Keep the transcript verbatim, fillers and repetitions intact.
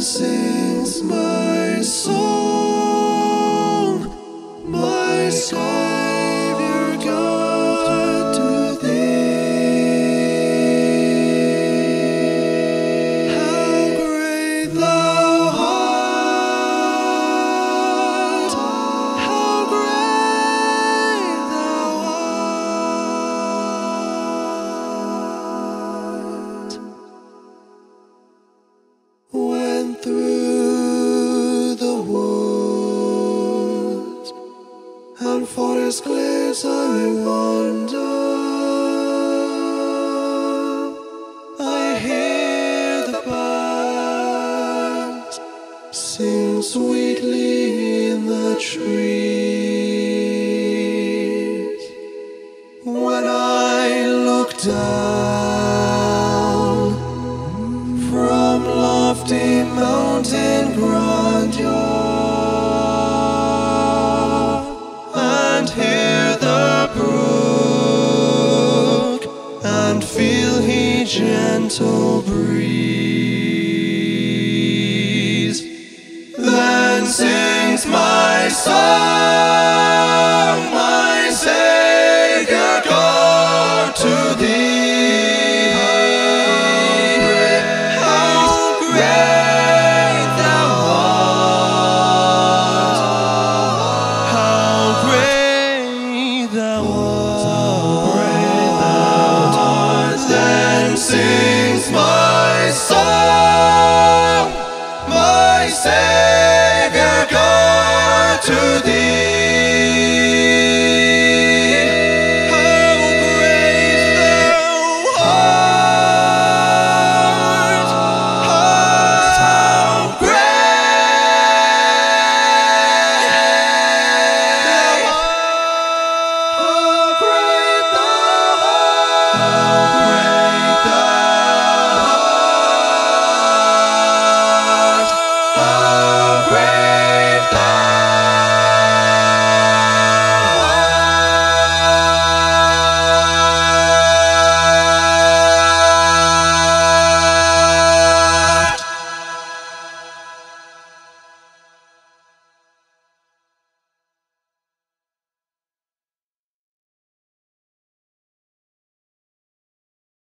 Sings my soul, my Saviour God, to thee. How great thou art, how great thou art. Then sings my My soul, my Saviour God, to thee. How great thou art, how great thou art. When through and forest glades I wander, I hear the birds sing sweetly in the trees. When I look down from lofty mountain grandeur, hear the brook and feel he gentle breeze, then sings my song, my Saviour God, to thee. How great, how great thou art, how great thou art. Then sings my song, my Saviour God, to thee.